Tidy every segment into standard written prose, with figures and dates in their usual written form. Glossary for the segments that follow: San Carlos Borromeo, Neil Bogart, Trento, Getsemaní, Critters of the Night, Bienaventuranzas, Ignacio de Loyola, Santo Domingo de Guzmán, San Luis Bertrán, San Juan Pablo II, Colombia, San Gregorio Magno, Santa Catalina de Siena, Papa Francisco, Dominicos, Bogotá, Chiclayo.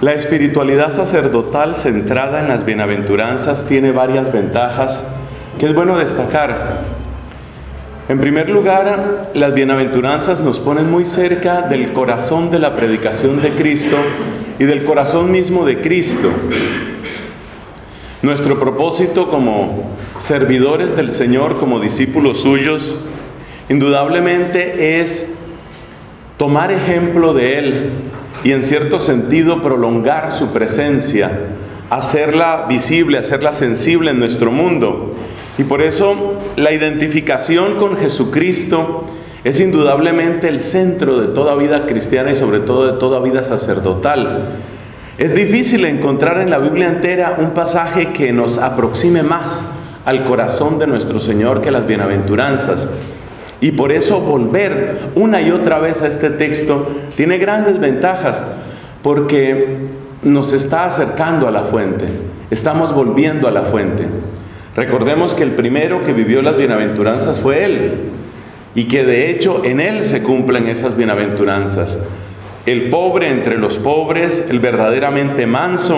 La espiritualidad sacerdotal centrada en las bienaventuranzas tiene varias ventajas que es bueno destacar. En primer lugar, las bienaventuranzas nos ponen muy cerca del corazón de la predicación de Cristo y del corazón mismo de Cristo. Nuestro propósito como servidores del Señor, como discípulos suyos, indudablemente es tomar ejemplo de Él, y en cierto sentido prolongar su presencia, hacerla visible, hacerla sensible en nuestro mundo. Y por eso la identificación con Jesucristo es indudablemente el centro de toda vida cristiana y sobre todo de toda vida sacerdotal. Es difícil encontrar en la Biblia entera un pasaje que nos aproxime más al corazón de nuestro Señor que las bienaventuranzas. Y por eso volver una y otra vez a este texto tiene grandes ventajas, porque nos está acercando a la fuente, estamos volviendo a la fuente. Recordemos que el primero que vivió las bienaventuranzas fue Él, y que de hecho en Él se cumplen esas bienaventuranzas. El pobre entre los pobres, el verdaderamente manso,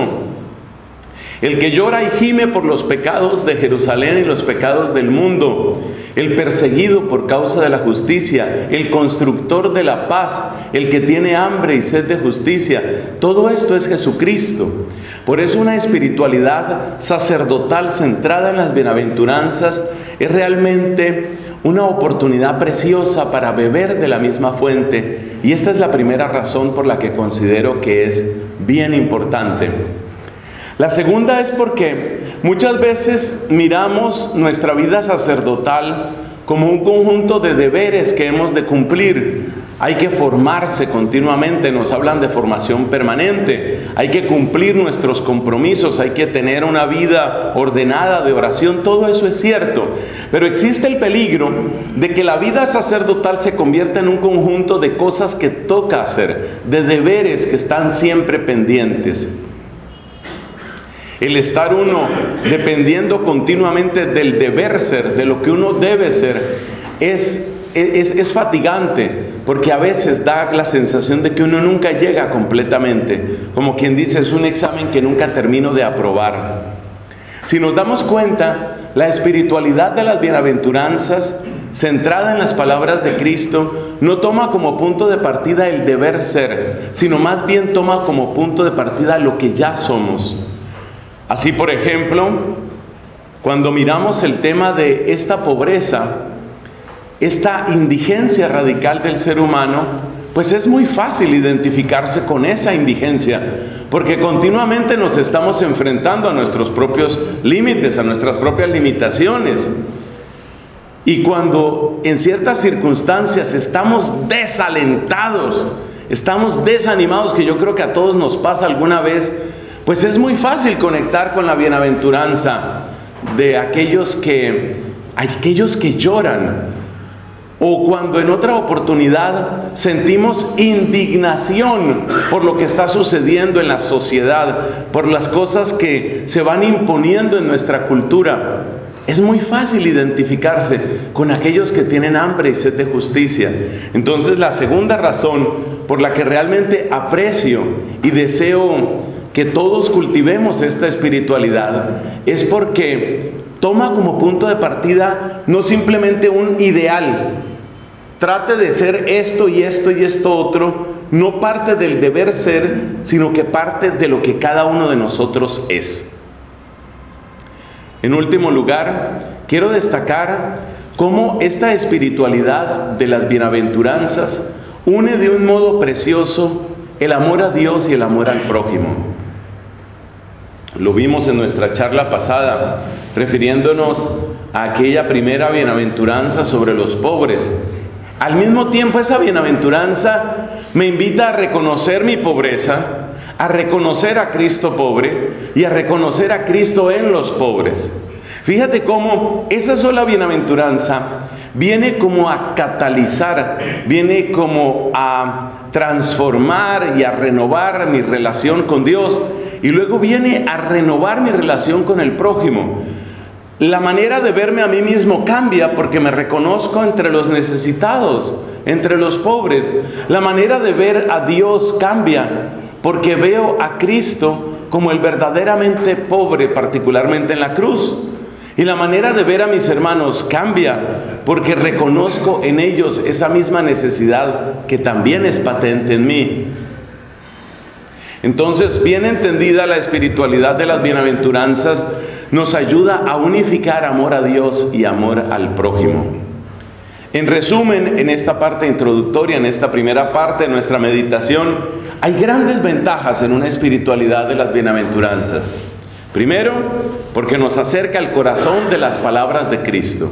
el que llora y gime por los pecados de Jerusalén y los pecados del mundo, el perseguido por causa de la justicia, el constructor de la paz, el que tiene hambre y sed de justicia. Todo esto es Jesucristo. Por eso una espiritualidad sacerdotal centrada en las bienaventuranzas es realmente una oportunidad preciosa para beber de la misma fuente. Y esta es la primera razón por la que considero que es bien importante. La segunda es porque muchas veces miramos nuestra vida sacerdotal como un conjunto de deberes que hemos de cumplir. Hay que formarse continuamente, nos hablan de formación permanente. Hay que cumplir nuestros compromisos, hay que tener una vida ordenada de oración. Todo eso es cierto, pero existe el peligro de que la vida sacerdotal se convierta en un conjunto de cosas que toca hacer, de deberes que están siempre pendientes. El estar uno dependiendo continuamente del deber ser, de lo que uno debe ser, es fatigante, porque a veces da la sensación de que uno nunca llega completamente. Como quien dice, es un examen que nunca termino de aprobar. Si nos damos cuenta, la espiritualidad de las bienaventuranzas, centrada en las palabras de Cristo, no toma como punto de partida el deber ser, sino más bien toma como punto de partida lo que ya somos. Así, por ejemplo, cuando miramos el tema de esta pobreza, esta indigencia radical del ser humano, pues es muy fácil identificarse con esa indigencia, porque continuamente nos estamos enfrentando a nuestros propios límites, a nuestras propias limitaciones. Y cuando en ciertas circunstancias estamos desalentados, estamos desanimados, que yo creo que a todos nos pasa alguna vez, pues es muy fácil conectar con la bienaventuranza de aquellos que lloran. O cuando en otra oportunidad sentimos indignación por lo que está sucediendo en la sociedad, por las cosas que se van imponiendo en nuestra cultura. Es muy fácil identificarse con aquellos que tienen hambre y sed de justicia. Entonces, la segunda razón por la que realmente aprecio y deseo que todos cultivemos esta espiritualidad es porque toma como punto de partida no simplemente un ideal, trate de ser esto y esto y esto otro, no parte del deber ser, sino que parte de lo que cada uno de nosotros es. En último lugar, quiero destacar cómo esta espiritualidad de las bienaventuranzas une de un modo precioso el amor a Dios y el amor al prójimo. Lo vimos en nuestra charla pasada, refiriéndonos a aquella primera bienaventuranza sobre los pobres. Al mismo tiempo, esa bienaventuranza me invita a reconocer mi pobreza, a reconocer a Cristo pobre y a reconocer a Cristo en los pobres. Fíjate cómo esa sola bienaventuranza viene como a catalizar, viene como a transformar y a renovar mi relación con Dios, y luego viene a renovar mi relación con el prójimo. La manera de verme a mí mismo cambia porque me reconozco entre los necesitados, entre los pobres. La manera de ver a Dios cambia porque veo a Cristo como el verdaderamente pobre, particularmente en la cruz. Y la manera de ver a mis hermanos cambia porque reconozco en ellos esa misma necesidad que también es patente en mí. Entonces, bien entendida, la espiritualidad de las bienaventuranzas nos ayuda a unificar amor a Dios y amor al prójimo. En resumen, en esta parte introductoria, en esta primera parte de nuestra meditación, hay grandes ventajas en una espiritualidad de las bienaventuranzas. Primero, porque nos acerca al corazón de las palabras de Cristo.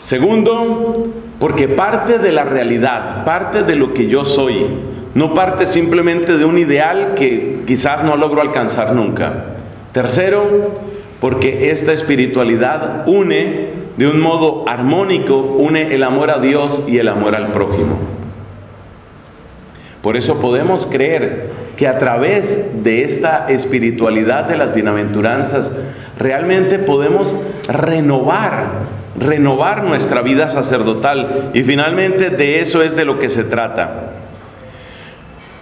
Segundo, porque parte de la realidad, parte de lo que yo soy, no parte simplemente de un ideal que quizás no logro alcanzar nunca. Tercero, porque esta espiritualidad une de un modo armónico, une el amor a Dios y el amor al prójimo. Por eso podemos creer que a través de esta espiritualidad de las bienaventuranzas realmente podemos renovar nuestra vida sacerdotal, y finalmente de eso es de lo que se trata.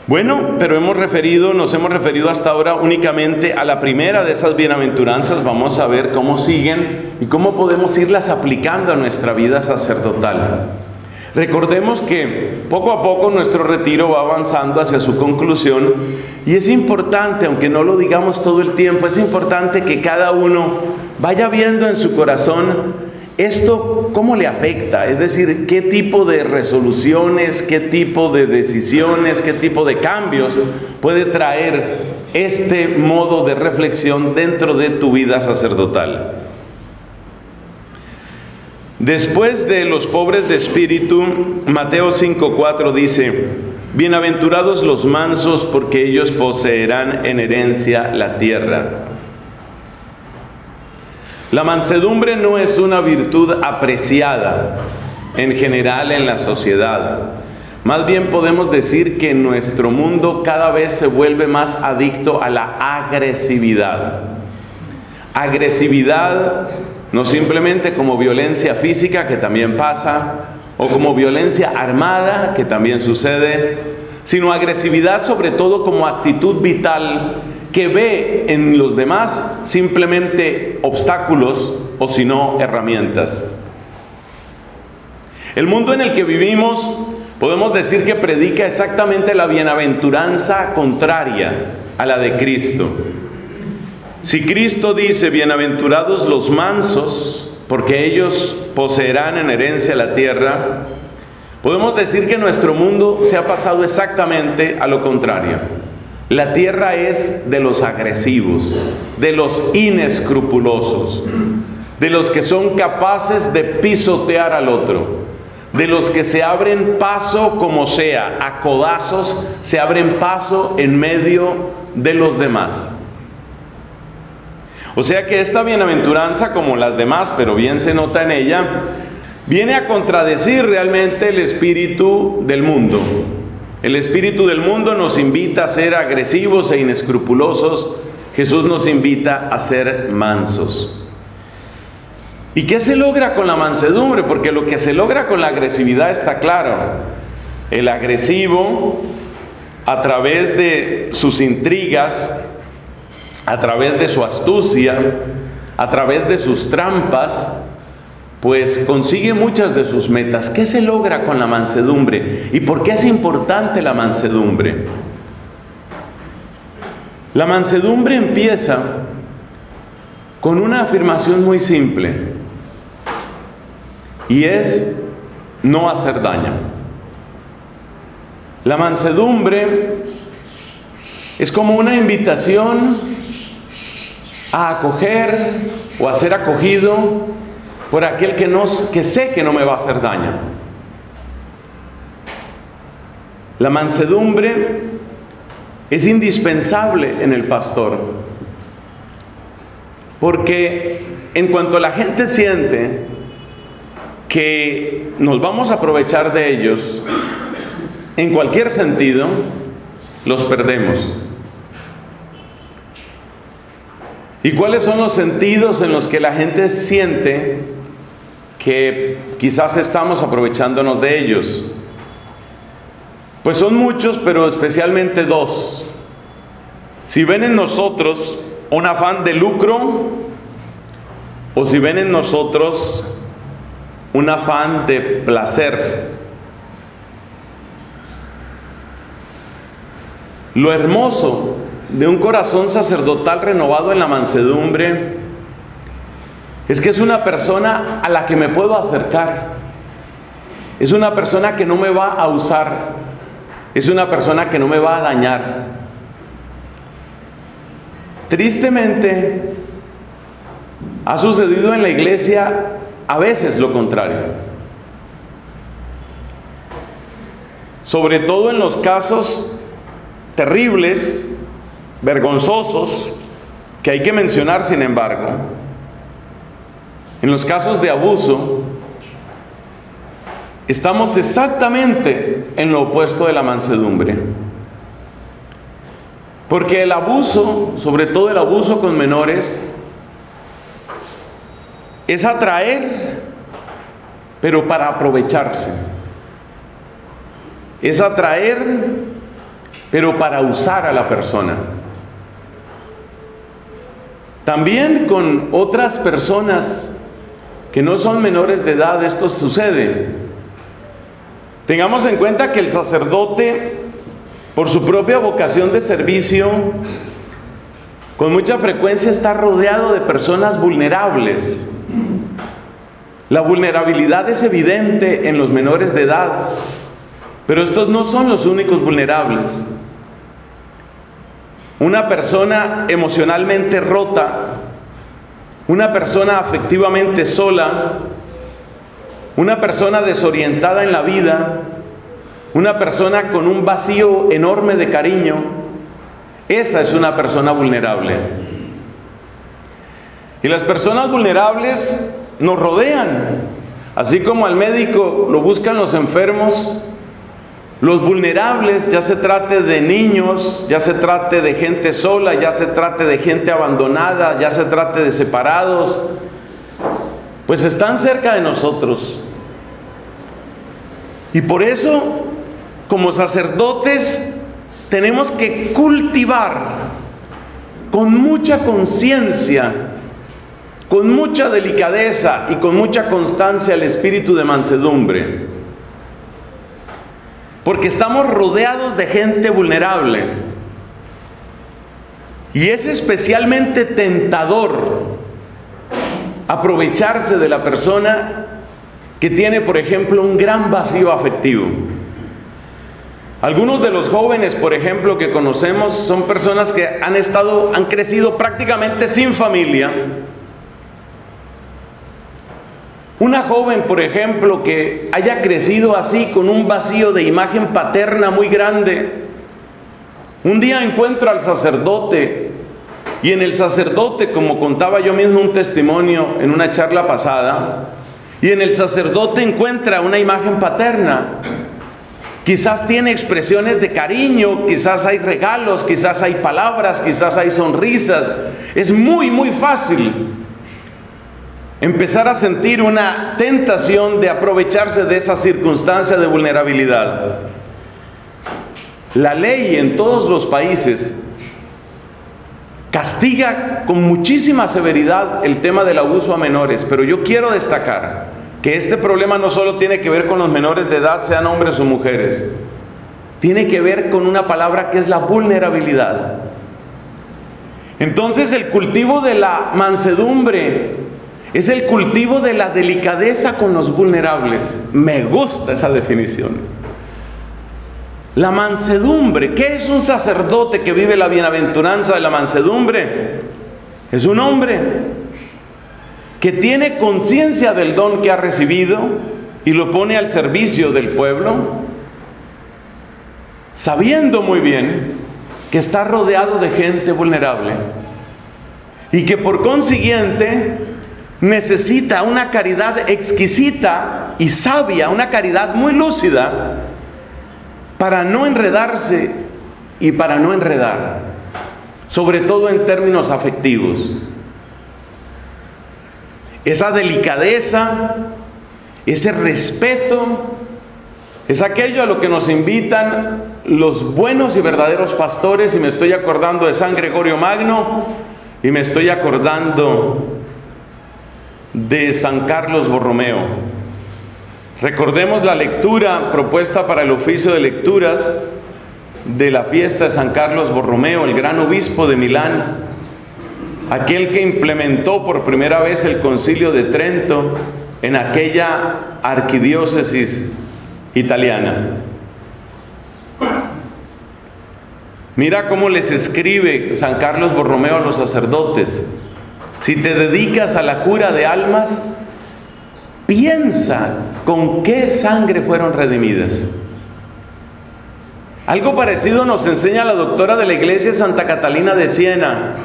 Bueno, pero nos hemos referido hasta ahora únicamente a la primera de esas bienaventuranzas. Vamos a ver cómo siguen y cómo podemos irlas aplicando a nuestra vida sacerdotal. Recordemos que poco a poco nuestro retiro va avanzando hacia su conclusión, y es importante, aunque no lo digamos todo el tiempo, es importante que cada uno vaya viendo en su corazón esto, ¿cómo le afecta? Es decir, ¿qué tipo de resoluciones, qué tipo de decisiones, qué tipo de cambios puede traer este modo de reflexión dentro de tu vida sacerdotal? Después de los pobres de espíritu, Mateo 5:4 dice: "Bienaventurados los mansos, porque ellos poseerán en herencia la tierra". La mansedumbre no es una virtud apreciada en general en la sociedad. Más bien podemos decir que nuestro mundo cada vez se vuelve más adicto a la agresividad. Agresividad no simplemente como violencia física, que también pasa, o como violencia armada, que también sucede, sino agresividad sobre todo como actitud vital que ve en los demás simplemente obstáculos o si no herramientas. El mundo en el que vivimos podemos decir que predica exactamente la bienaventuranza contraria a la de Cristo. Si Cristo dice: "Bienaventurados los mansos, porque ellos poseerán en herencia la tierra", podemos decir que nuestro mundo se ha pasado exactamente a lo contrario. La tierra es de los agresivos, de los inescrupulosos, de los que son capaces de pisotear al otro, de los que se abren paso como sea, a codazos se abren paso en medio de los demás. O sea que esta bienaventuranza, como las demás, pero bien se nota en ella, viene a contradecir realmente el espíritu del mundo. El espíritu del mundo nos invita a ser agresivos e inescrupulosos. Jesús nos invita a ser mansos. ¿Y qué se logra con la mansedumbre? Porque lo que se logra con la agresividad está claro. El agresivo, a través de sus intrigas, a través de su astucia, a través de sus trampas, pues consigue muchas de sus metas. ¿Qué se logra con la mansedumbre? ¿Y por qué es importante la mansedumbre? La mansedumbre empieza con una afirmación muy simple, y es no hacer daño. La mansedumbre es como una invitación a acoger o a ser acogido por aquel que sé que no me va a hacer daño. La mansedumbre es indispensable en el pastor, porque en cuanto la gente siente que nos vamos a aprovechar de ellos, en cualquier sentido, los perdemos. ¿Y cuáles son los sentidos en los que la gente siente que quizás estamos aprovechándonos de ellos? Pues son muchos, pero especialmente dos. Si ven en nosotros un afán de lucro, o si ven en nosotros un afán de placer. Lo hermoso de un corazón sacerdotal renovado en la mansedumbre es que es una persona a la que me puedo acercar, es una persona que no me va a usar, es una persona que no me va a dañar. Tristemente, ha sucedido en la iglesia a veces lo contrario, sobre todo en los casos terribles, vergonzosos, que hay que mencionar. Sin embargo, en los casos de abuso, estamos exactamente en lo opuesto de la mansedumbre. Porque el abuso, sobre todo el abuso con menores, es atraer, pero para aprovecharse. Es atraer, pero para usar a la persona. También con otras personas que no son menores de edad esto sucede. Tengamos en cuenta que el sacerdote, por su propia vocación de servicio, con mucha frecuencia está rodeado de personas vulnerables. La vulnerabilidad es evidente en los menores de edad, pero estos no son los únicos vulnerables. Una persona emocionalmente rota, una persona afectivamente sola, una persona desorientada en la vida, una persona con un vacío enorme de cariño, esa es una persona vulnerable. Y las personas vulnerables nos rodean, así como al médico lo buscan los enfermos. Los vulnerables, ya se trate de niños, ya se trate de gente sola, ya se trate de gente abandonada, ya se trate de separados, pues están cerca de nosotros. Y por eso, como sacerdotes, tenemos que cultivar con mucha conciencia, con mucha delicadeza y con mucha constancia el espíritu de mansedumbre. Porque estamos rodeados de gente vulnerable. Y es especialmente tentador aprovecharse de la persona que tiene, por ejemplo, un gran vacío afectivo. Algunos de los jóvenes, por ejemplo, que conocemos son personas que han crecido prácticamente sin familia. Una joven, por ejemplo, que haya crecido así, con un vacío de imagen paterna muy grande, un día encuentra al sacerdote, y en el sacerdote, como contaba yo mismo un testimonio en una charla pasada, y en el sacerdote encuentra una imagen paterna. Quizás tiene expresiones de cariño, quizás hay regalos, quizás hay palabras, quizás hay sonrisas. Es muy, muy fácil empezar a sentir una tentación de aprovecharse de esa circunstancia de vulnerabilidad. La ley en todos los países castiga con muchísima severidad el tema del abuso a menores, pero yo quiero destacar que este problema no solo tiene que ver con los menores de edad, sean hombres o mujeres, tiene que ver con una palabra que es la vulnerabilidad. Entonces, el cultivo de la mansedumbre es el cultivo de la delicadeza con los vulnerables. Me gusta esa definición. La mansedumbre. ¿Qué es un sacerdote que vive la bienaventuranza de la mansedumbre? Es un hombre que tiene conciencia del don que ha recibido y lo pone al servicio del pueblo, sabiendo muy bien que está rodeado de gente vulnerable y que por consiguiente necesita una caridad exquisita y sabia, una caridad muy lúcida para no enredarse y para no enredar, sobre todo en términos afectivos. Esa delicadeza, ese respeto, es aquello a lo que nos invitan los buenos y verdaderos pastores, y me estoy acordando de San Gregorio Magno, y me estoy acordando de San Carlos Borromeo. Recordemos la lectura propuesta para el oficio de lecturas de la fiesta de San Carlos Borromeo, el gran obispo de Milán, aquel que implementó por primera vez el Concilio de Trento en aquella arquidiócesis italiana. Mira cómo les escribe San Carlos Borromeo a los sacerdotes: si te dedicas a la cura de almas, piensa con qué sangre fueron redimidas. Algo parecido nos enseña la doctora de la Iglesia Santa Catalina de Siena,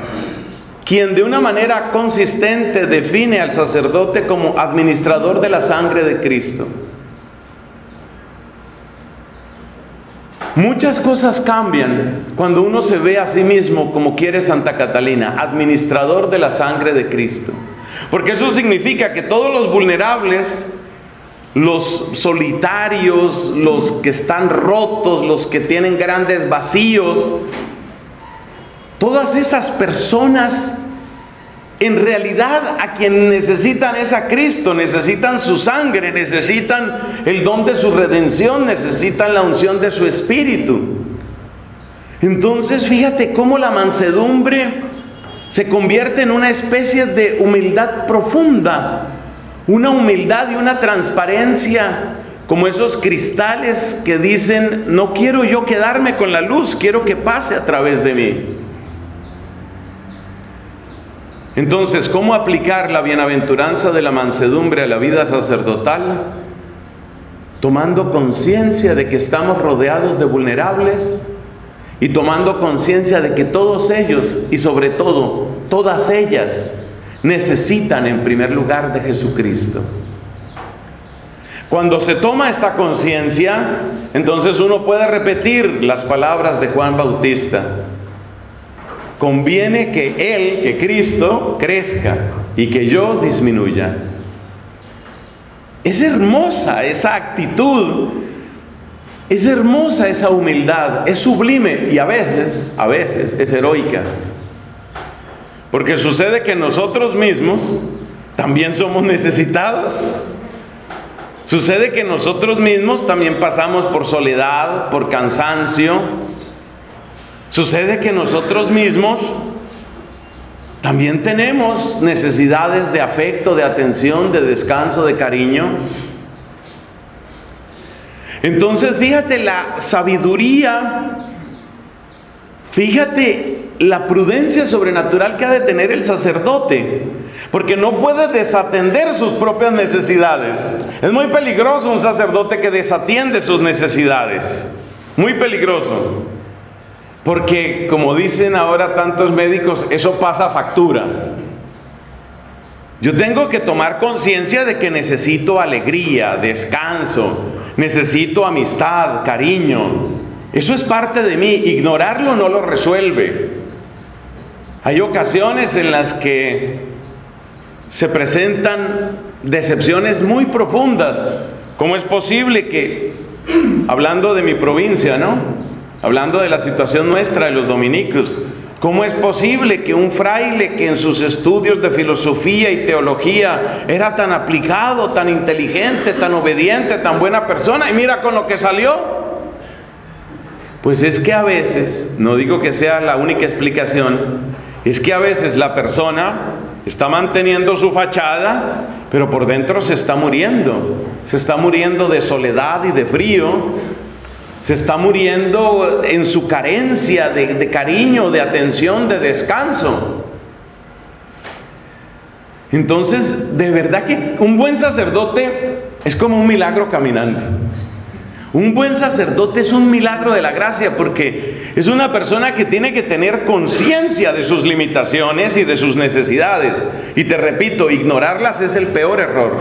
quien de una manera consistente define al sacerdote como administrador de la sangre de Cristo. Muchas cosas cambian cuando uno se ve a sí mismo como quiere Santa Catalina, administrador de la sangre de Cristo. Porque eso significa que todos los vulnerables, los solitarios, los que están rotos, los que tienen grandes vacíos, todas esas personas, en realidad a quien necesitan es a Cristo, necesitan su sangre, necesitan el don de su redención, necesitan la unción de su espíritu. Entonces fíjate cómo la mansedumbre se convierte en una especie de humildad profunda, una humildad y una transparencia como esos cristales que dicen: no quiero yo quedarme con la luz, quiero que pase a través de mí. Entonces, ¿cómo aplicar la bienaventuranza de la mansedumbre a la vida sacerdotal? Tomando conciencia de que estamos rodeados de vulnerables y tomando conciencia de que todos ellos, y sobre todo todas ellas, necesitan en primer lugar de Jesucristo. Cuando se toma esta conciencia, entonces uno puede repetir las palabras de Juan Bautista: conviene que Él, que Cristo, crezca y que yo disminuya. Es hermosa esa actitud, es hermosa esa humildad, es sublime y a veces es heroica. Porque sucede que nosotros mismos también somos necesitados. Sucede que nosotros mismos también pasamos por soledad, por cansancio. Sucede que nosotros mismos también tenemos necesidades de afecto, de atención, de descanso, de cariño. Entonces fíjate la sabiduría, fíjate la prudencia sobrenatural que ha de tener el sacerdote, porque no puede desatender sus propias necesidades. Es muy peligroso un sacerdote que desatiende sus necesidades, muy peligroso. Porque, como dicen ahora tantos médicos, eso pasa factura. Yo tengo que tomar conciencia de que necesito alegría, descanso, necesito amistad, cariño. Eso es parte de mí, ignorarlo no lo resuelve. Hay ocasiones en las que se presentan decepciones muy profundas. ¿Cómo es posible que, hablando de mi provincia, ¿no?, hablando de la situación nuestra, de los dominicos, ¿cómo es posible que un fraile que en sus estudios de filosofía y teología era tan aplicado, tan inteligente, tan obediente, tan buena persona, y mira con lo que salió? Pues es que a veces, no digo que sea la única explicación, es que a veces la persona está manteniendo su fachada, pero por dentro se está muriendo de soledad y de frío. Se está muriendo en su carencia de cariño, de atención, de descanso. Entonces, de verdad que un buen sacerdote es como un milagro caminante. Un buen sacerdote es un milagro de la gracia, porque es una persona que tiene que tener conciencia de sus limitaciones y de sus necesidades. Y te repito, ignorarlas es el peor error.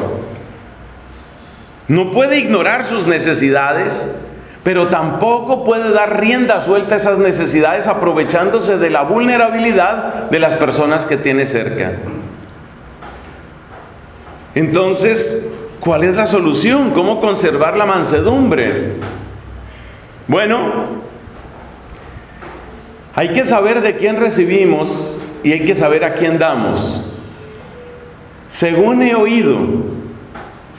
No puede ignorar sus necesidades, pero tampoco puede dar rienda suelta a esas necesidades aprovechándose de la vulnerabilidad de las personas que tiene cerca. Entonces, ¿cuál es la solución? ¿Cómo conservar la mansedumbre? Bueno, hay que saber de quién recibimos y hay que saber a quién damos. Según he oído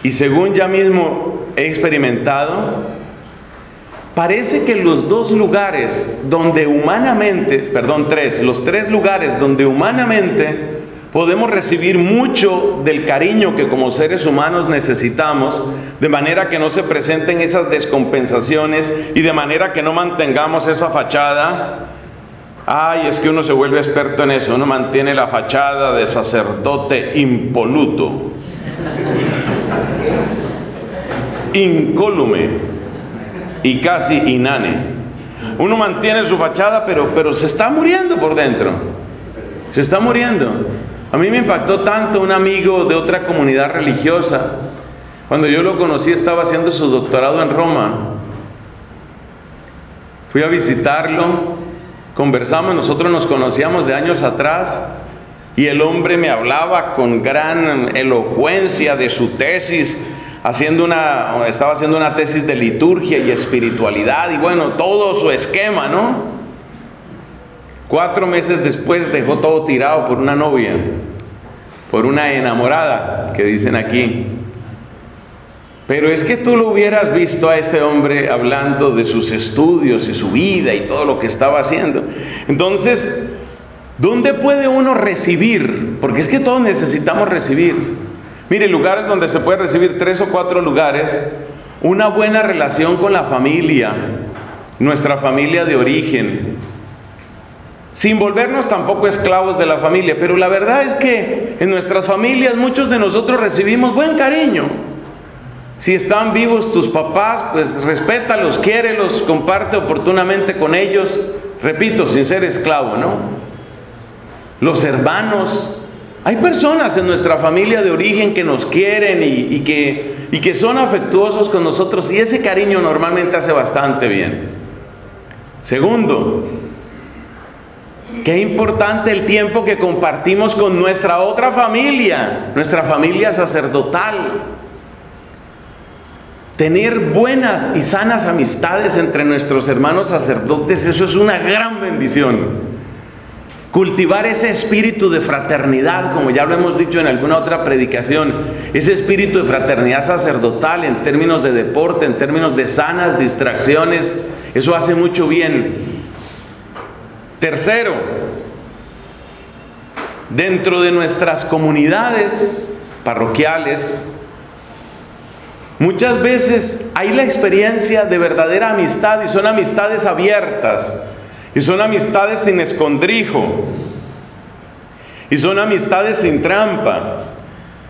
y según ya mismo he experimentado, parece que los tres lugares donde humanamente podemos recibir mucho del cariño que como seres humanos necesitamos, de manera que no se presenten esas descompensaciones y de manera que no mantengamos esa fachada. Ay, es que uno se vuelve experto en eso, uno mantiene la fachada de sacerdote impoluto, incólume y casi inane. Uno mantiene su fachada, pero se está muriendo por dentro, se está muriendo. A mí me impactó tanto un amigo de otra comunidad religiosa. Cuando yo lo conocí, estaba haciendo su doctorado en Roma. Fui a visitarlo, conversamos, nosotros nos conocíamos de años atrás, y el hombre me hablaba con gran elocuencia de su tesis, estaba haciendo una tesis de liturgia y espiritualidad, y bueno, todo su esquema, ¿no? 4 meses después dejó todo tirado por una novia, por una enamorada, que dicen aquí. Pero es que tú lo hubieras visto a este hombre hablando de sus estudios y su vida y todo lo que estaba haciendo. Entonces, ¿dónde puede uno recibir? Porque es que todos necesitamos recibir. Mire, lugares donde se puede recibir, 3 o 4 lugares. Una buena relación con la familia, nuestra familia de origen, sin volvernos tampoco esclavos de la familia. Pero la verdad es que en nuestras familias muchos de nosotros recibimos buen cariño. Si están vivos tus papás, pues respétalos, quiérelos, comparte oportunamente con ellos, repito, sin ser esclavo, ¿no? Los hermanos, hay personas en nuestra familia de origen que nos quieren y que son afectuosos con nosotros, y ese cariño normalmente hace bastante bien. Segundo, qué importante el tiempo que compartimos con nuestra otra familia, nuestra familia sacerdotal. Tener buenas y sanas amistades entre nuestros hermanos sacerdotes, eso es una gran bendición. Cultivar ese espíritu de fraternidad, como ya lo hemos dicho en alguna otra predicación, ese espíritu de fraternidad sacerdotal en términos de deporte, en términos de sanas distracciones, eso hace mucho bien. Tercero, dentro de nuestras comunidades parroquiales, muchas veces hay la experiencia de verdadera amistad, y son amistades abiertas, y son amistades sin escondrijo, y son amistades sin trampa.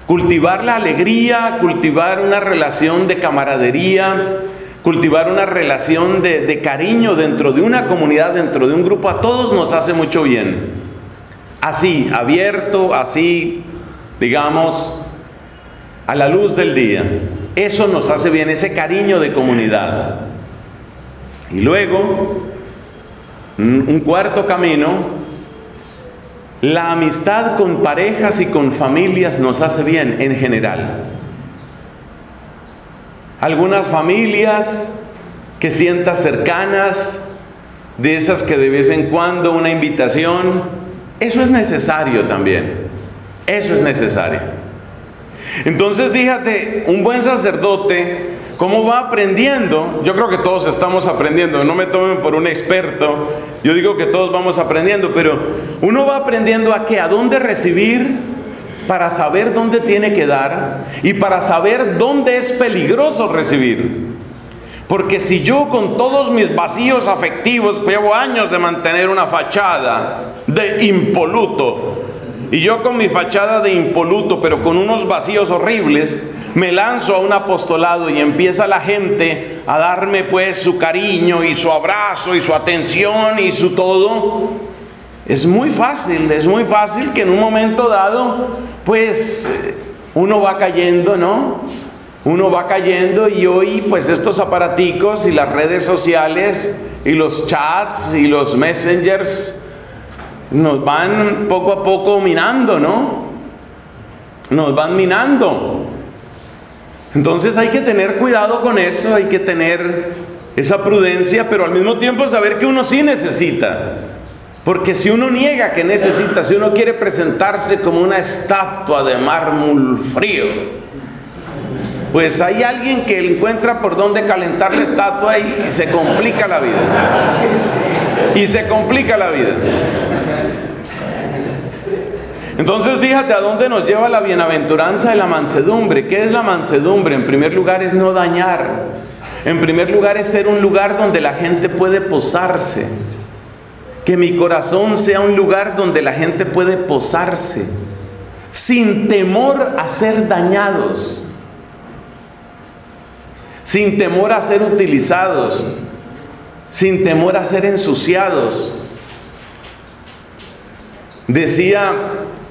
Cultivar la alegría, cultivar una relación de camaradería, cultivar una relación de cariño dentro de una comunidad, dentro de un grupo, a todos nos hace mucho bien. Así, abierto, así, digamos, a la luz del día. Eso nos hace bien, ese cariño de comunidad. Y luego, un cuarto camino, la amistad con parejas y con familias nos hace bien en general. Algunas familias que sientas cercanas, de esas que de vez en cuando una invitación, eso es necesario también, eso es necesario. Entonces fíjate, un buen sacerdote, ¿cómo va aprendiendo? Yo creo que todos estamos aprendiendo, no me tomen por un experto, yo digo que todos vamos aprendiendo, pero uno va aprendiendo a qué, a dónde recibir, para saber dónde tiene que dar y para saber dónde es peligroso recibir. Porque si yo con todos mis vacíos afectivos, llevo años de mantener una fachada de impoluto Y yo con mi fachada de impoluto, pero con unos vacíos horribles, me lanzo a un apostolado y empieza la gente a darme pues su cariño y su abrazo y su atención y su todo. Es muy fácil que en un momento dado, pues uno va cayendo, ¿no? Uno va cayendo, y hoy pues estos aparaticos y las redes sociales y los chats y los messengers nos van poco a poco minando, ¿no? Nos van minando. Entonces hay que tener cuidado con eso, hay que tener esa prudencia, pero al mismo tiempo saber que uno sí necesita. Porque si uno niega que necesita, si uno quiere presentarse como una estatua de mármol frío, pues hay alguien que encuentra por dónde calentar la estatua y se complica la vida. Y se complica la vida. Entonces fíjate a dónde nos lleva la bienaventuranza de la mansedumbre. ¿Qué es la mansedumbre? En primer lugar es no dañar. En primer lugar es ser un lugar donde la gente puede posarse. Que mi corazón sea un lugar donde la gente puede posarse. Sin temor a ser dañados. Sin temor a ser utilizados. Sin temor a ser ensuciados. Decía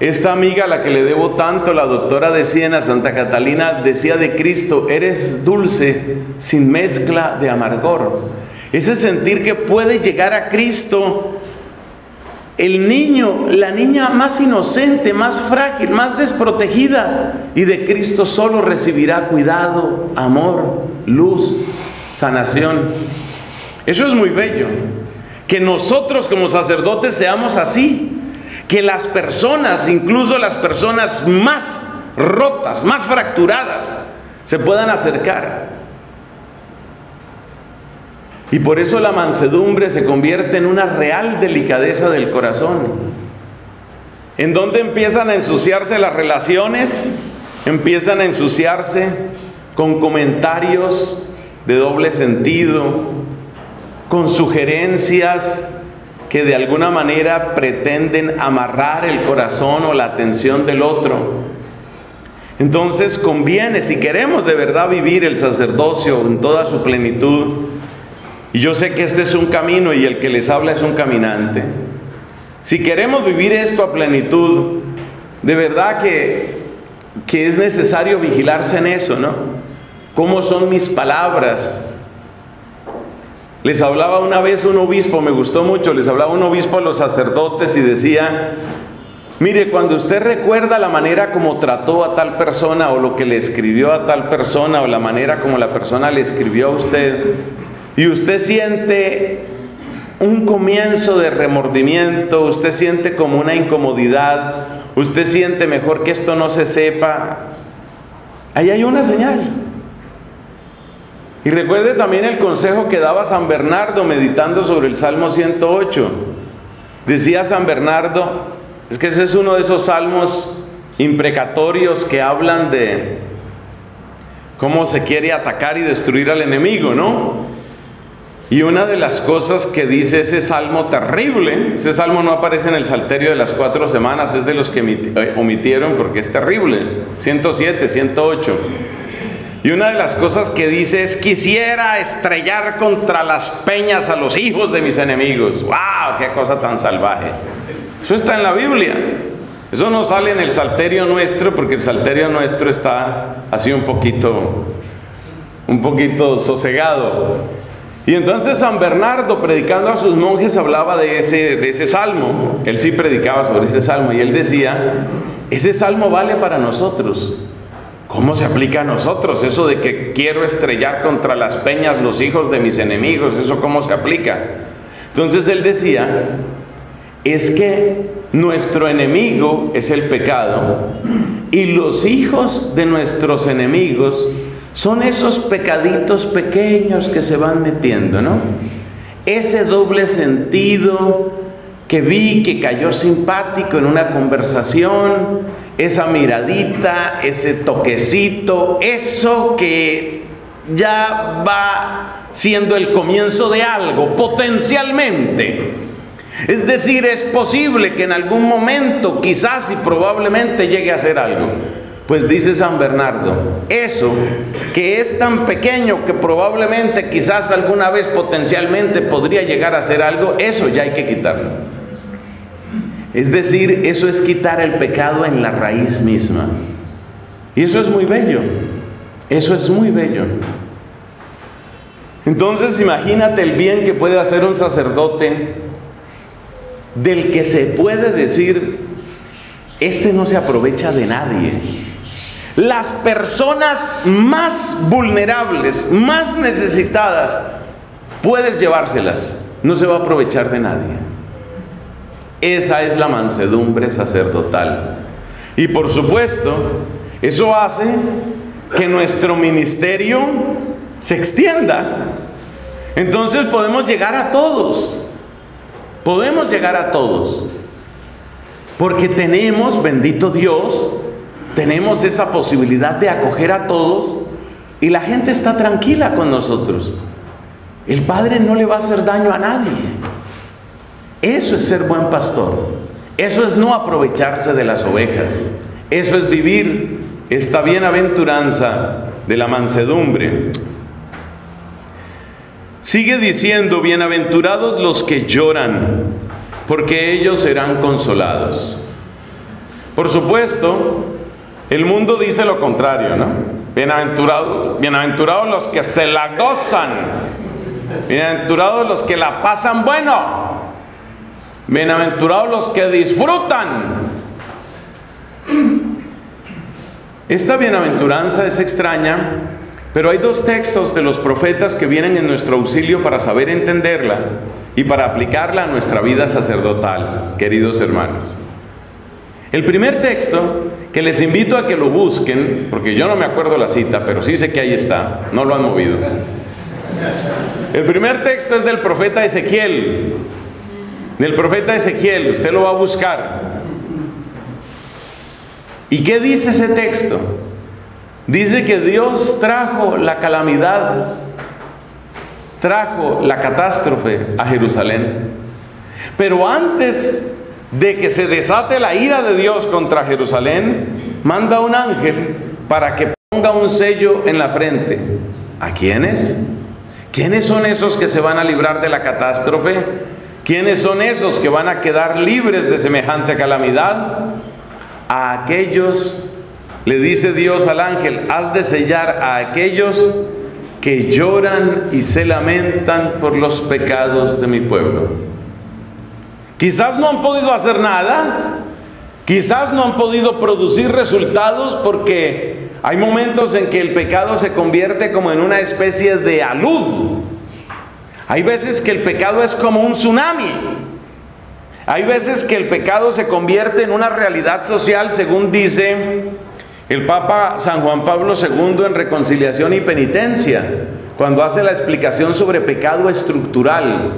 esta amiga a la que le debo tanto, la doctora de Siena, Santa Catalina, decía de Cristo: eres dulce sin mezcla de amargor. Ese sentir que puede llegar a Cristo el niño, la niña más inocente, más frágil, más desprotegida, y de Cristo solo recibirá cuidado, amor, luz, sanación. Eso es muy bello, que nosotros como sacerdotes seamos así. Que las personas, incluso las personas más rotas, más fracturadas, se puedan acercar. Y por eso la mansedumbre se convierte en una real delicadeza del corazón. En donde empiezan a ensuciarse las relaciones, empiezan a ensuciarse con comentarios de doble sentido, con sugerencias que de alguna manera pretenden amarrar el corazón o la atención del otro. Entonces conviene, si queremos de verdad vivir el sacerdocio en toda su plenitud, y yo sé que este es un camino y el que les habla es un caminante, si queremos vivir esto a plenitud, de verdad que es necesario vigilarse en eso, ¿no? ¿Cómo son mis palabras? Les hablaba una vez un obispo, me gustó mucho, les hablaba un obispo a los sacerdotes y decía: mire, cuando usted recuerda la manera como trató a tal persona, o lo que le escribió a tal persona, o la manera como la persona le escribió a usted, y usted siente un comienzo de remordimiento, usted siente como una incomodidad, usted siente mejor que esto no se sepa, ahí hay una señal. Y recuerde también el consejo que daba San Bernardo meditando sobre el Salmo 108. Decía San Bernardo, es que ese es uno de esos salmos imprecatorios que hablan de cómo se quiere atacar y destruir al enemigo, ¿no? Y una de las cosas que dice ese salmo terrible, ese salmo no aparece en el Salterio de las 4 semanas, es de los que omitieron porque es terrible, 107, 108. Y una de las cosas que dice es: quisiera estrellar contra las peñas a los hijos de mis enemigos. ¡Wow! ¡Qué cosa tan salvaje! Eso está en la Biblia. Eso no sale en el Salterio nuestro, porque el Salterio nuestro está así un poquito sosegado. Y entonces San Bernardo, predicando a sus monjes, hablaba de ese salmo. Él sí predicaba sobre ese salmo, y él decía: ese salmo vale para nosotros. ¿Cómo se aplica a nosotros eso de que quiero estrellar contra las peñas los hijos de mis enemigos? ¿Eso cómo se aplica? Entonces él decía, es que nuestro enemigo es el pecado, y los hijos de nuestros enemigos son esos pecaditos pequeños que se van metiendo, ¿no? Ese doble sentido que vi que cayó simpático en una conversación, esa miradita, ese toquecito, eso que ya va siendo el comienzo de algo, potencialmente. Es decir, es posible que en algún momento, quizás y probablemente llegue a hacer algo. Pues dice San Bernardo, eso que es tan pequeño que probablemente, quizás alguna vez potencialmente podría llegar a hacer algo, eso ya hay que quitarlo. Es decir, eso es quitar el pecado en la raíz misma. Y eso es muy bello, eso es muy bello. Entonces imagínate el bien que puede hacer un sacerdote del que se puede decir, este no se aprovecha de nadie. Las personas más vulnerables, más necesitadas, puedes llevárselas, no se va a aprovechar de nadie. Esa es la mansedumbre sacerdotal. Y por supuesto, eso hace que nuestro ministerio se extienda. Entonces podemos llegar a todos. Podemos llegar a todos. Porque tenemos, bendito Dios, tenemos esa posibilidad de acoger a todos y la gente está tranquila con nosotros. El Padre no le va a hacer daño a nadie. Eso es ser buen pastor. Eso es no aprovecharse de las ovejas. Eso es vivir esta bienaventuranza de la mansedumbre. Sigue diciendo, bienaventurados los que lloran, porque ellos serán consolados. Por supuesto, el mundo dice lo contrario, ¿no? Bienaventurados los que se la gozan. Bienaventurados los que la pasan bueno. Bienaventurados los que disfrutan. Esta bienaventuranza es extraña, pero hay dos textos de los profetas que vienen en nuestro auxilio para saber entenderla y para aplicarla a nuestra vida sacerdotal, queridos hermanos. El primer texto, que les invito a que lo busquen, porque yo no me acuerdo la cita, pero sí sé que ahí está, no lo han movido. El primer texto es del profeta Ezequiel. Del profeta Ezequiel, usted lo va a buscar. ¿Y qué dice ese texto? Dice que Dios trajo la calamidad, trajo la catástrofe a Jerusalén. Pero antes de que se desate la ira de Dios contra Jerusalén, manda un ángel para que ponga un sello en la frente. ¿A quiénes? ¿Quiénes son esos que se van a librar de la catástrofe? ¿Quiénes son esos que van a quedar libres de semejante calamidad? A aquellos, le dice Dios al ángel, has de sellar a aquellos que lloran y se lamentan por los pecados de mi pueblo. Quizás no han podido hacer nada, quizás no han podido producir resultados, porque hay momentos en que el pecado se convierte como en una especie de alud. Hay veces que el pecado es como un tsunami. Hay veces que el pecado se convierte en una realidad social, según dice el Papa San Juan Pablo II en Reconciliación y Penitencia, cuando hace la explicación sobre pecado estructural.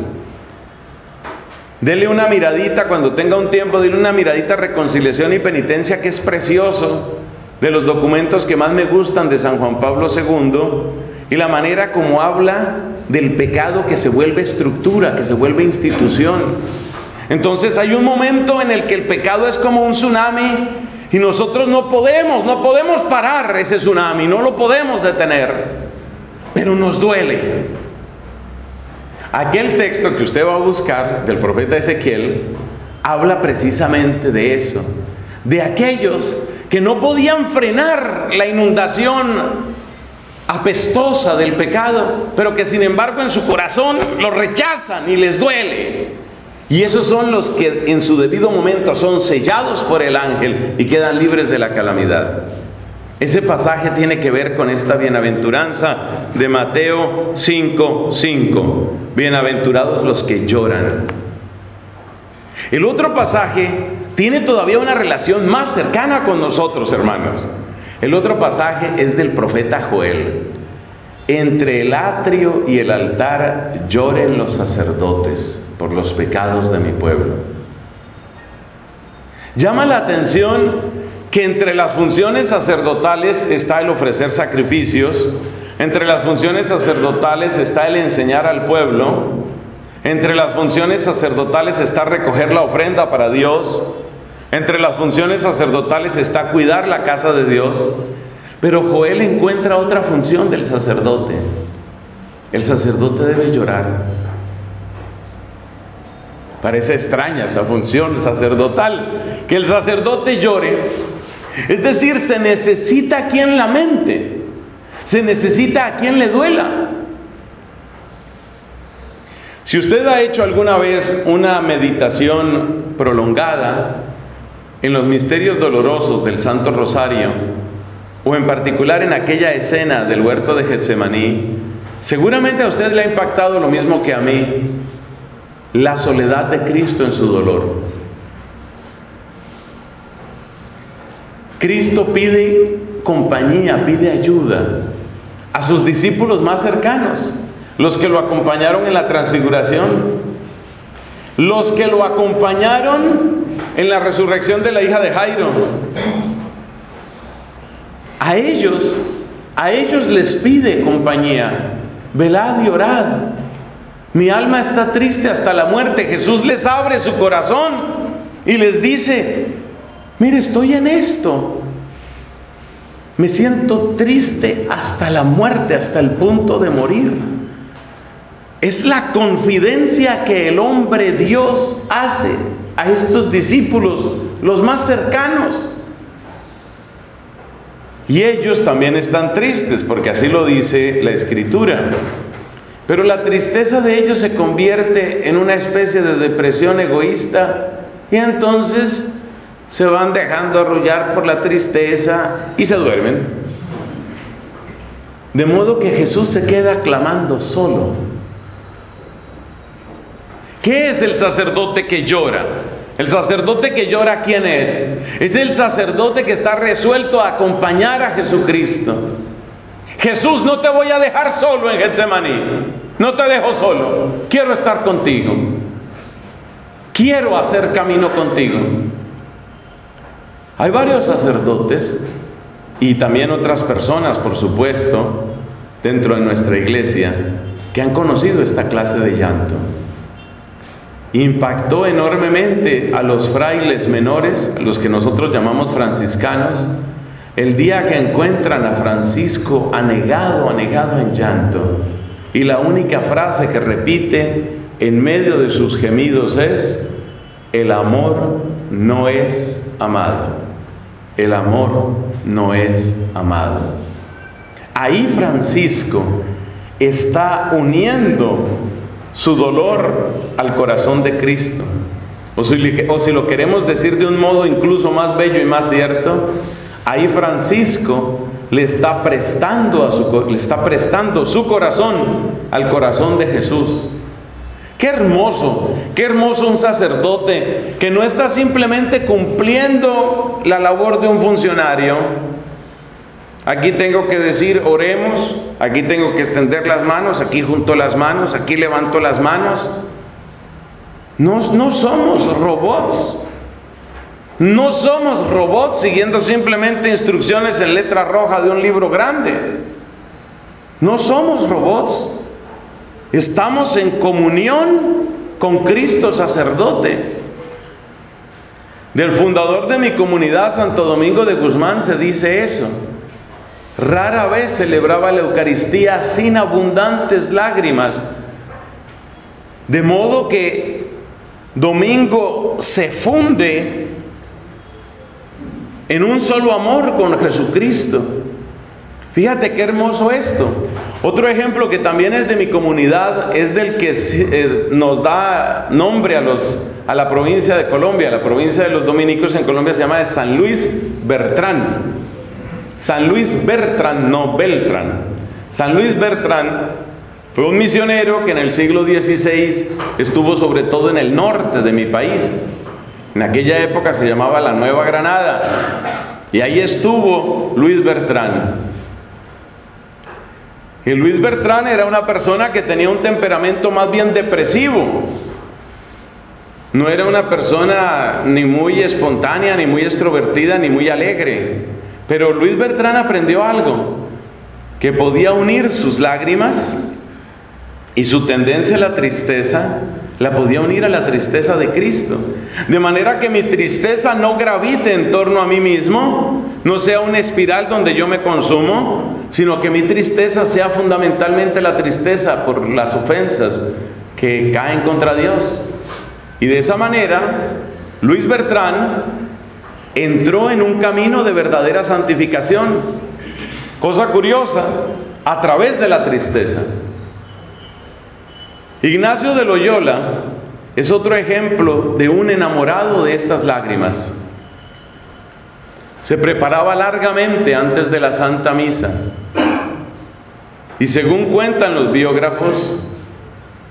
Dele una miradita, cuando tenga un tiempo, dele una miradita a Reconciliación y Penitencia, que es precioso, de los documentos que más me gustan de San Juan Pablo II, y la manera como habla del pecado que se vuelve estructura, que se vuelve institución. Entonces hay un momento en el que el pecado es como un tsunami y nosotros no podemos parar ese tsunami, no lo podemos detener, pero nos duele. Aquel texto que usted va a buscar, del profeta Ezequiel, habla precisamente de eso, de aquellos que no podían frenar la inundación apestosa del pecado, pero que sin embargo en su corazón lo rechazan y les duele. Y esos son los que en su debido momento son sellados por el ángel y quedan libres de la calamidad. Ese pasaje tiene que ver con esta bienaventuranza de Mateo 5:5. Bienaventurados los que lloran. El otro pasaje tiene todavía una relación más cercana con nosotros, hermanos. El otro pasaje es del profeta Joel. Entre el atrio y el altar lloren los sacerdotes por los pecados de mi pueblo. Llama la atención que entre las funciones sacerdotales está el ofrecer sacrificios, entre las funciones sacerdotales está el enseñar al pueblo, Entre las funciones sacerdotales está recoger la ofrenda para Dios. Entre las funciones sacerdotales está cuidar la casa de Dios. Pero Joel encuentra otra función del sacerdote. El sacerdote debe llorar. Parece extraña esa función sacerdotal, que el sacerdote llore. Es decir, se necesita a quien lamente, se necesita a quien le duela. Si usted ha hecho alguna vez una meditación prolongada en los misterios dolorosos del Santo Rosario, o en particular en aquella escena del huerto de Getsemaní, seguramente a usted le ha impactado lo mismo que a mí: la soledad de Cristo en su dolor. Cristo pide compañía, pide ayuda a sus discípulos más cercanos, los que lo acompañaron en la transfiguración, los que lo acompañaron en la resurrección de la hija de Jairo. A ellos les pide compañía: velad y orad, mi alma está triste hasta la muerte. Jesús les abre su corazón y les dice: mire, estoy en esto, me siento triste hasta la muerte, hasta el punto de morir. Es la confidencia que el hombre Dios hace a estos discípulos, los más cercanos. Y ellos también están tristes, porque así lo dice la Escritura. Pero la tristeza de ellos se convierte en una especie de depresión egoísta, y entonces se van dejando arrullar por la tristeza y se duermen. De modo que Jesús se queda clamando solo. ¿Qué es el sacerdote que llora? El sacerdote que llora, ¿quién es? Es el sacerdote que está resuelto a acompañar a Jesucristo. Jesús, no te voy a dejar solo en Getsemaní. No te dejo solo. Quiero estar contigo. Quiero hacer camino contigo. Hay varios sacerdotes y también otras personas, por supuesto, dentro de nuestra iglesia, que han conocido esta clase de llanto. Impactó enormemente a los frailes menores, a los que nosotros llamamos franciscanos, el día que encuentran a Francisco anegado en llanto. Y la única frase que repite en medio de sus gemidos es: el amor no es amado. El amor no es amado. Ahí Francisco está uniendo su dolor al corazón de Cristo. O si lo queremos decir de un modo incluso más bello y más cierto, ahí Francisco le está prestando su corazón al corazón de Jesús. Qué hermoso un sacerdote que no está simplemente cumpliendo la labor de un funcionario. Aquí tengo que decir oremos, aquí tengo que extender las manos, aquí junto las manos, aquí levanto las manos. No somos robots. No somos robots siguiendo simplemente instrucciones en letra roja de un libro grande. No somos robots. Estamos en comunión con Cristo sacerdote. Del fundador de mi comunidad, Santo Domingo de Guzmán, se dice eso: rara vez celebraba la Eucaristía sin abundantes lágrimas. De modo que Domingo se funde en un solo amor con Jesucristo. Fíjate qué hermoso esto. Otro ejemplo que también es de mi comunidad, es del que nos da nombre a la provincia de Colombia. La provincia de los dominicos en Colombia se llama San Luis Bertrán. San Luis Bertrán, no Beltrán. San Luis Bertrán fue un misionero que en el siglo XVI estuvo sobre todo en el norte de mi país. En aquella época se llamaba la Nueva Granada. Y ahí estuvo Luis Bertrán. Y Luis Bertrán era una persona que tenía un temperamento más bien depresivo. No era una persona ni muy espontánea, ni muy extrovertida, ni muy alegre. Pero Luis Bertrán aprendió algo: que podía unir sus lágrimas Y su tendencia a la tristeza la podía unir a la tristeza de Cristo. De manera que mi tristeza no gravite en torno a mí mismo, no sea una espiral donde yo me consumo, sino que mi tristeza sea fundamentalmente la tristeza por las ofensas que caen contra Dios. Y de esa manera, Luis Bertrán entró en un camino de verdadera santificación. Cosa curiosa, a través de la tristeza. Ignacio de Loyola es otro ejemplo de un enamorado de estas lágrimas. Se preparaba largamente antes de la Santa Misa. Y según cuentan los biógrafos,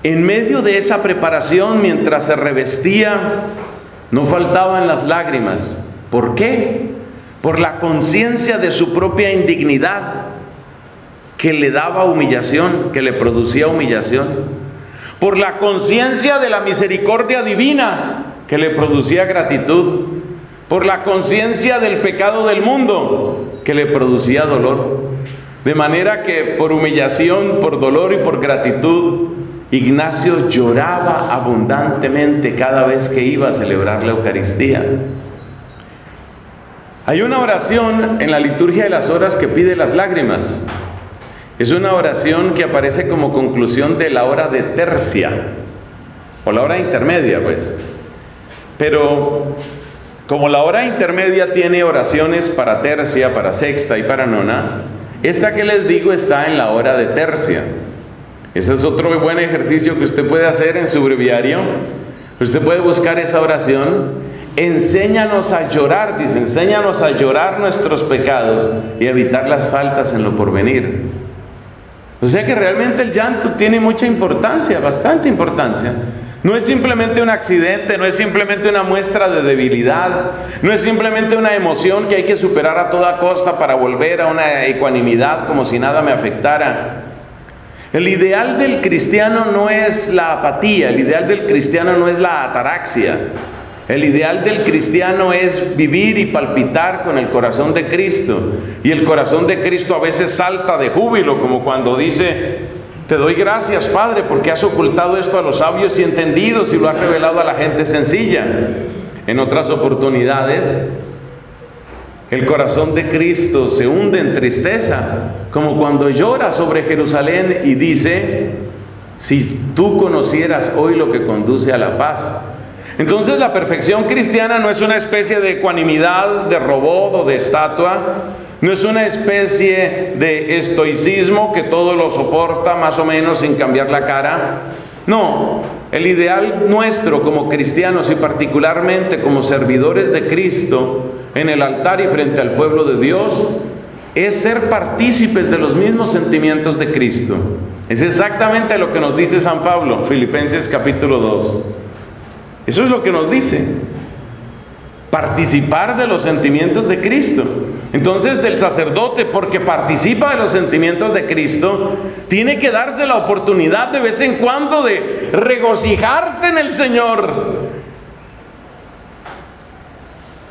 en medio de esa preparación, mientras se revestía, no faltaban las lágrimas. ¿Por qué? Por la conciencia de su propia indignidad, que le daba humillación, que le producía humillación. Por la conciencia de la misericordia divina, que le producía gratitud. Por la conciencia del pecado del mundo, que le producía dolor. De manera que por humillación, por dolor y por gratitud, Ignacio lloraba abundantemente cada vez que iba a celebrar la Eucaristía. Hay una oración en la liturgia de las horas que pide las lágrimas. Es una oración que aparece como conclusión de la hora de tercia, o la hora intermedia, pues. Pero como la hora intermedia tiene oraciones para tercia, para sexta y para nona, esta que les digo está en la hora de tercia. Ese es otro buen ejercicio que usted puede hacer en su breviario. Usted puede buscar esa oración. Enséñanos a llorar, dice, enséñanos a llorar nuestros pecados y evitar las faltas en lo porvenir. O sea que realmente el llanto tiene mucha importancia, bastante importancia. No es simplemente un accidente, no es simplemente una muestra de debilidad, no es simplemente una emoción que hay que superar a toda costa para volver a una ecuanimidad como si nada me afectara. El ideal del cristiano no es la apatía, el ideal del cristiano no es la ataraxia. El ideal del cristiano es vivir y palpitar con el corazón de Cristo. Y el corazón de Cristo a veces salta de júbilo, como cuando dice: te doy gracias, Padre, porque has ocultado esto a los sabios y entendidos y lo has revelado a la gente sencilla. En otras oportunidades, el corazón de Cristo se hunde en tristeza, como cuando llora sobre Jerusalén y dice: si tú conocieras hoy lo que conduce a la paz. Entonces la perfección cristiana no es una especie de ecuanimidad, de robot o de estatua. No es una especie de estoicismo que todo lo soporta más o menos sin cambiar la cara. No, el ideal nuestro como cristianos y particularmente como servidores de Cristo en el altar y frente al pueblo de Dios es ser partícipes de los mismos sentimientos de Cristo. Es exactamente lo que nos dice San Pablo, Filipenses capítulo 2. Eso es lo que nos dice, participar de los sentimientos de Cristo. Entonces el sacerdote, porque participa de los sentimientos de Cristo, tiene que darse la oportunidad de vez en cuando de regocijarse en el Señor.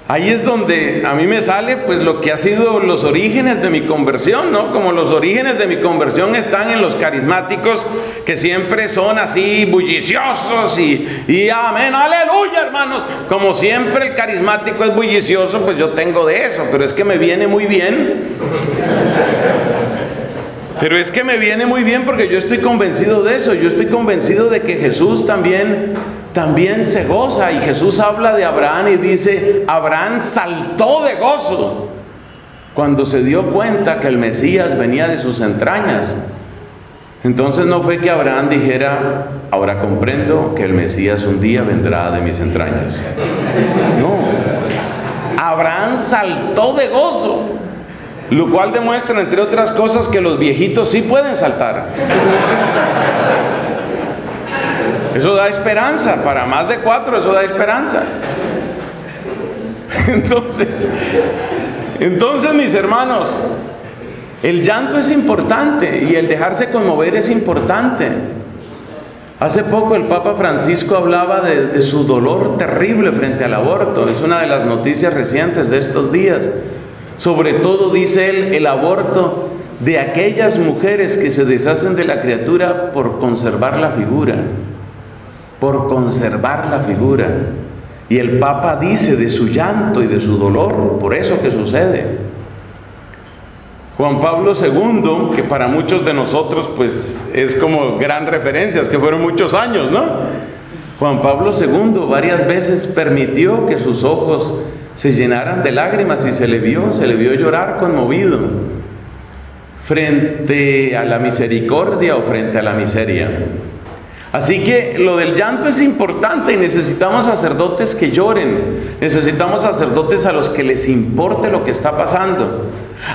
Ahí es donde a mí me sale pues lo que ha sido los orígenes de mi conversión, ¿no? Como los orígenes de mi conversión están en los carismáticos que siempre son así bulliciosos y amén, aleluya, hermanos. Como siempre el carismático es bullicioso, pues yo tengo de eso, pero es que me viene muy bien. Pero es que me viene muy bien porque yo estoy convencido de eso. Yo estoy convencido de que Jesús también se goza. Y Jesús habla de Abraham y dice: Abraham saltó de gozo cuando se dio cuenta que el Mesías venía de sus entrañas. Entonces no fue que Abraham dijera: ahora comprendo que el Mesías un día vendrá de mis entrañas. No, Abraham saltó de gozo. Lo cual demuestra, entre otras cosas, que los viejitos sí pueden saltar. Eso da esperanza, para más de 4 eso da esperanza. Entonces mis hermanos, el llanto es importante y el dejarse conmover es importante. Hace poco el Papa Francisco hablaba de su dolor terrible frente al aborto. Es una de las noticias recientes de estos días. Sobre todo, dice él, el aborto de aquellas mujeres que se deshacen de la criatura por conservar la figura, por conservar la figura. Y el Papa dice de su llanto y de su dolor, por eso que sucede. Juan Pablo II, que para muchos de nosotros pues es como gran referencia, es que fueron muchos años, ¿no? Juan Pablo II varias veces permitió que sus ojos se llenaran de lágrimas y se le vio llorar conmovido frente a la misericordia o frente a la miseria. Así que lo del llanto es importante y necesitamos sacerdotes que lloren, necesitamos sacerdotes a los que les importe lo que está pasando.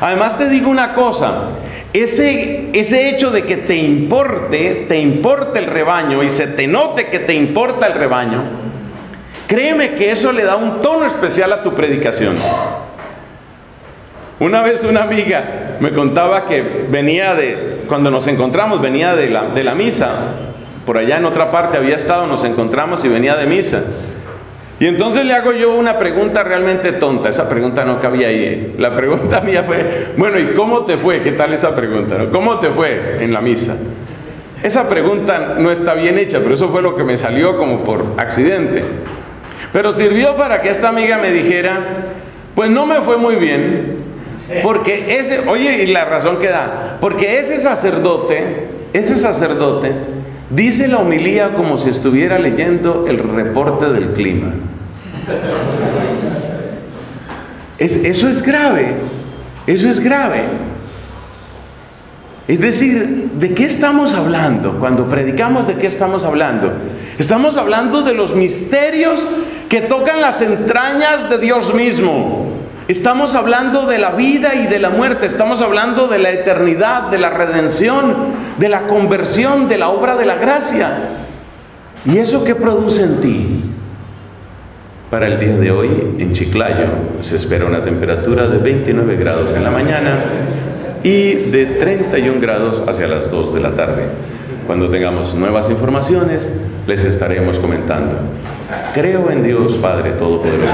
Además te digo una cosa, ese hecho de que te importe el rebaño y se te note que te importa el rebaño, créeme que eso le da un tono especial a tu predicación. Una vez una amiga me contaba que cuando nos encontramos, venía de la misa. Por allá en otra parte había estado, nos encontramos y venía de misa. Y entonces le hago yo una pregunta realmente tonta. Esa pregunta no cabía ahí. La pregunta mía fue, bueno, ¿y cómo te fue? ¿Qué tal esa pregunta? ¿No? ¿Cómo te fue en la misa? Esa pregunta no está bien hecha, pero eso fue lo que me salió como por accidente. Pero sirvió para que esta amiga me dijera, pues no me fue muy bien, porque oye, y la razón que da, porque ese sacerdote, dice la homilía como si estuviera leyendo el reporte del clima. Eso es grave. Es decir, ¿de qué estamos hablando? Cuando predicamos, ¿de qué estamos hablando? Estamos hablando de los misterios que tocan las entrañas de Dios mismo. Estamos hablando de la vida y de la muerte, estamos hablando de la eternidad, de la redención, de la conversión, de la obra de la gracia. ¿Y eso qué produce en ti? Para el día de hoy, en Chiclayo, se espera una temperatura de 29 grados en la mañana y de 31 grados hacia las 2 de la tarde. Cuando tengamos nuevas informaciones, les estaremos comentando. Creo en Dios, Padre Todopoderoso.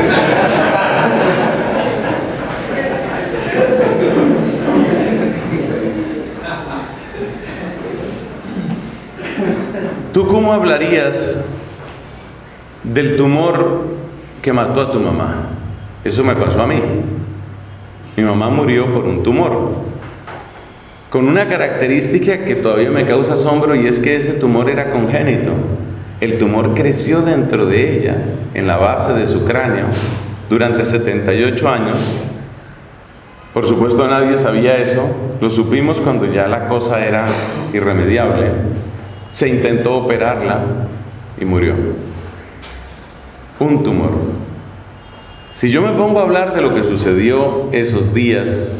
¿Tú cómo hablarías del tumor que mató a tu mamá? Eso me pasó a mí. Mi mamá murió por un tumor, con una característica que todavía me causa asombro, y es que ese tumor era congénito. El tumor creció dentro de ella, en la base de su cráneo, durante 78 años. Por supuesto nadie sabía eso, lo supimos cuando ya la cosa era irremediable. Se intentó operarla y murió. Un tumor. Si yo me pongo a hablar de lo que sucedió esos días,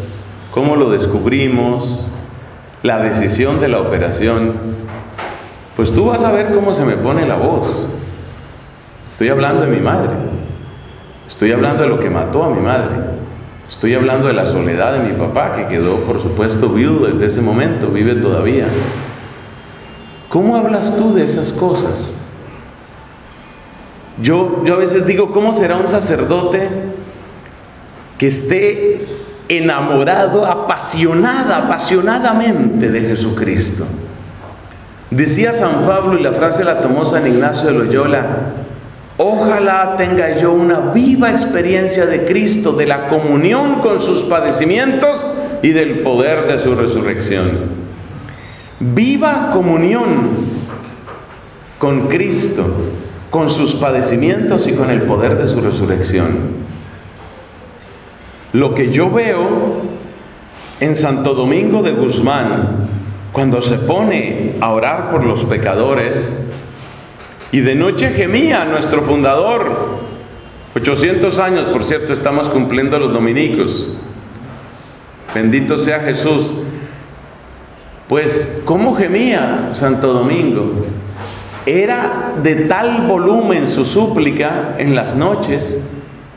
cómo lo descubrimos, la decisión de la operación, pues tú vas a ver cómo se me pone la voz. Estoy hablando de mi madre. Estoy hablando de lo que mató a mi madre. Estoy hablando de la soledad de mi papá, que quedó, por supuesto, viudo desde ese momento, vive todavía. ¿Cómo hablas tú de esas cosas? Yo a veces digo, ¿cómo será un sacerdote que esté enamorado, apasionadamente de Jesucristo? Decía San Pablo, y la frase la tomó San Ignacio de Loyola, ojalá tenga yo una viva experiencia de Cristo, de la comunión con sus padecimientos y del poder de su resurrección. Viva comunión con Cristo, con sus padecimientos y con el poder de su resurrección. Lo que yo veo en Santo Domingo de Guzmán, cuando se pone a orar por los pecadores, y de noche gemía nuestro fundador, 800 años, por cierto, estamos cumpliendo los dominicos. Bendito sea Jesús. Pues, ¿cómo gemía Santo Domingo? Era de tal volumen su súplica en las noches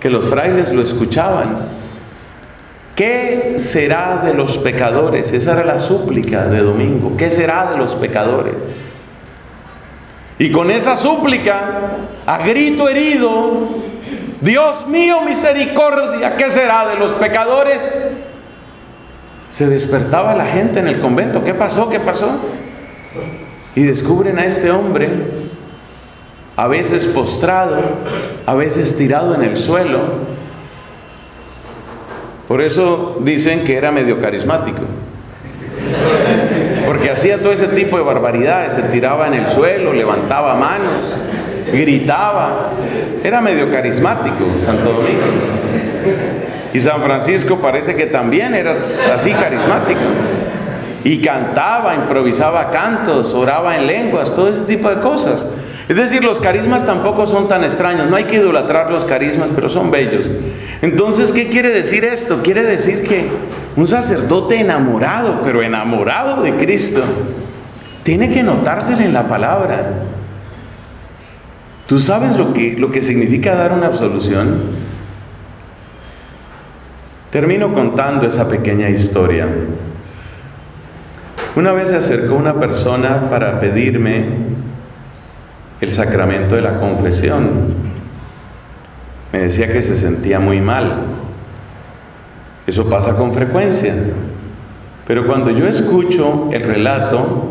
que los frailes lo escuchaban. ¿Qué será de los pecadores? Esa era la súplica de Domingo. ¿Qué será de los pecadores? Y con esa súplica, a grito herido, Dios mío, misericordia, ¿qué será de los pecadores? Se despertaba la gente en el convento. ¿Qué pasó? ¿Qué pasó? Y descubren a este hombre, a veces postrado, a veces tirado en el suelo. Por eso dicen que era medio carismático, porque hacía todo ese tipo de barbaridades, se tiraba en el suelo, levantaba manos, gritaba. Era medio carismático Santo Domingo. Y San Francisco parece que también era así carismático. Y cantaba, improvisaba cantos, oraba en lenguas, todo ese tipo de cosas. Es decir, los carismas tampoco son tan extraños. No hay que idolatrar los carismas, pero son bellos. Entonces, ¿qué quiere decir esto? Quiere decir que un sacerdote enamorado, pero enamorado de Cristo, tiene que notárselo en la palabra. ¿Tú sabes lo que significa dar una absolución? Termino contando esa pequeña historia. Una vez se acercó una persona para pedirme el sacramento de la confesión. Me decía que se sentía muy mal. Eso pasa con frecuencia. Pero cuando yo escucho el relato,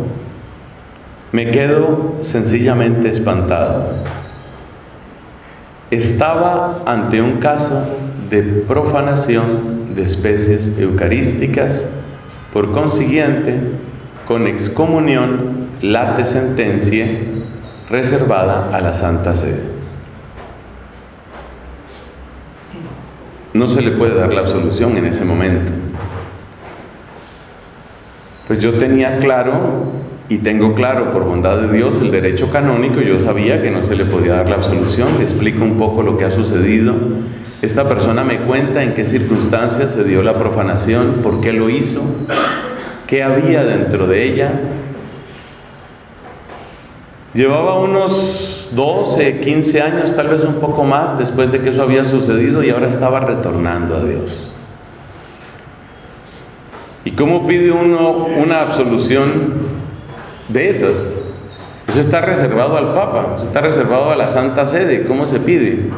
me quedo sencillamente espantado. Estaba ante un caso de profanación de especies eucarísticas. Por consiguiente, con excomunión late sentencia reservada a la Santa Sede. No se le puede dar la absolución en ese momento. Pues yo tenía claro, y tengo claro por bondad de Dios, el derecho canónico. Yo sabía que no se le podía dar la absolución. Le explico un poco lo que ha sucedido. Esta persona me cuenta en qué circunstancias se dio la profanación, por qué lo hizo, qué había dentro de ella. Llevaba unos 12, 15 años, tal vez un poco más, después de que eso había sucedido, y ahora estaba retornando a Dios. ¿Y cómo pide uno una absolución de esas? Eso está reservado al Papa, eso está reservado a la Santa Sede. ¿Cómo se pide?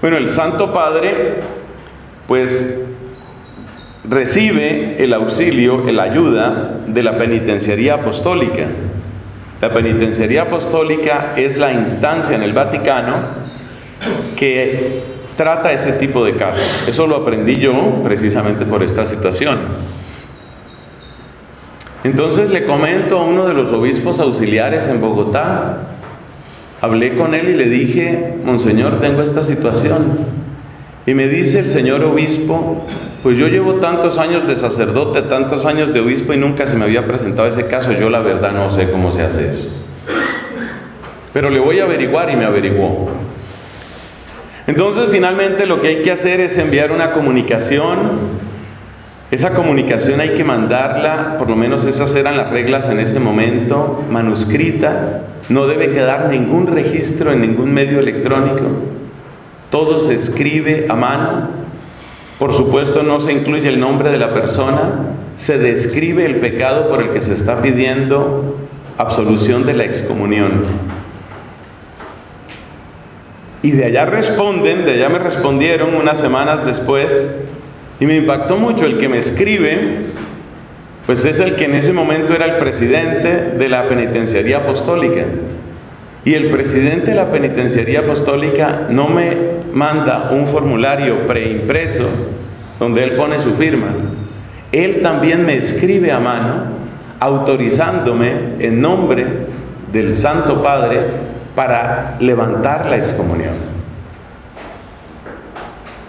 Bueno, el Santo Padre, pues, recibe el auxilio, la ayuda de la penitenciaría apostólica. La penitenciaría apostólica es la instancia en el Vaticano que trata ese tipo de casos. Eso lo aprendí yo precisamente por esta situación. Entonces le comento a uno de los obispos auxiliares en Bogotá. Hablé con él y le dije: Monseñor, tengo esta situación. Y me dice el señor obispo: pues yo llevo tantos años de sacerdote, tantos años de obispo, y nunca se me había presentado ese caso. Yo la verdad no sé cómo se hace eso, pero le voy a averiguar. Y me averiguó. Entonces finalmente lo que hay que hacer es enviar una comunicación. Esa comunicación hay que mandarla, por lo menos esas eran las reglas en ese momento, manuscrita. No debe quedar ningún registro en ningún medio electrónico. Todo se escribe a mano. Por supuesto, no se incluye el nombre de la persona. Se describe el pecado por el que se está pidiendo absolución de la excomunión. Y de allá responden, de allá me respondieron unas semanas después, y me impactó mucho. El que me escribe, pues, es el que en ese momento era el presidente de la penitenciaría apostólica. Y el presidente de la penitenciaría apostólica no me manda un formulario preimpreso donde él pone su firma. Él también me escribe a mano, autorizándome en nombre del Santo Padre para levantar la excomunión.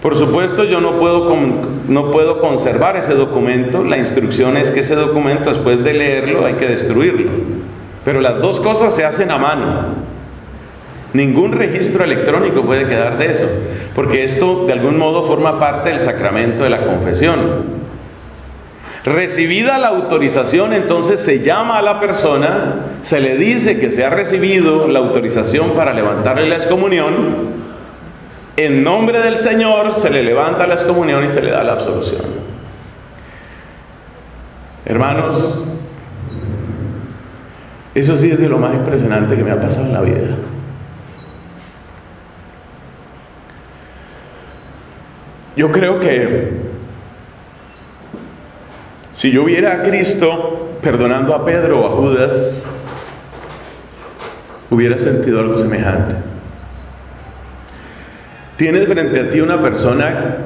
Por supuesto, yo no puedo conservar ese documento. La instrucción es que ese documento, después de leerlo, hay que destruirlo. Pero las dos cosas se hacen a mano. Ningún registro electrónico puede quedar de eso, porque esto de algún modo forma parte del sacramento de la confesión. Recibida la autorización, entonces se llama a la persona, se le dice que se ha recibido la autorización para levantarle la excomunión. En nombre del Señor se le levanta la excomunión y se le da la absolución. Hermanos, eso sí es de lo más impresionante que me ha pasado en la vida. Yo creo que Si yo viera a Cristo perdonando a Pedro o a Judas, hubiera sentido algo semejante. Tienes frente a ti una persona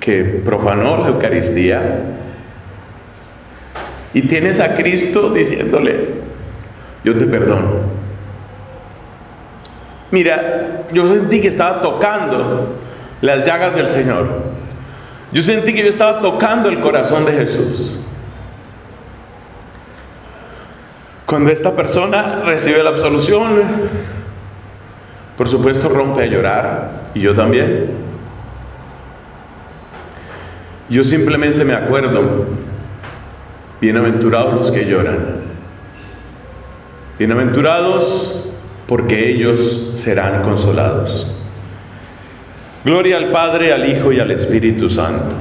que profanó la Eucaristía y tienes a Cristo diciéndole: yo te perdono. Mira, yo sentí que estaba tocando las llagas del Señor. Yo sentí que yo estaba tocando el corazón de Jesús. Cuando esta persona recibe la absolución, por supuesto rompe a llorar, y yo también. Yo simplemente me acuerdo: bienaventurados los que lloran, bienaventurados porque ellos serán consolados. Gloria al Padre, al Hijo y al Espíritu Santo.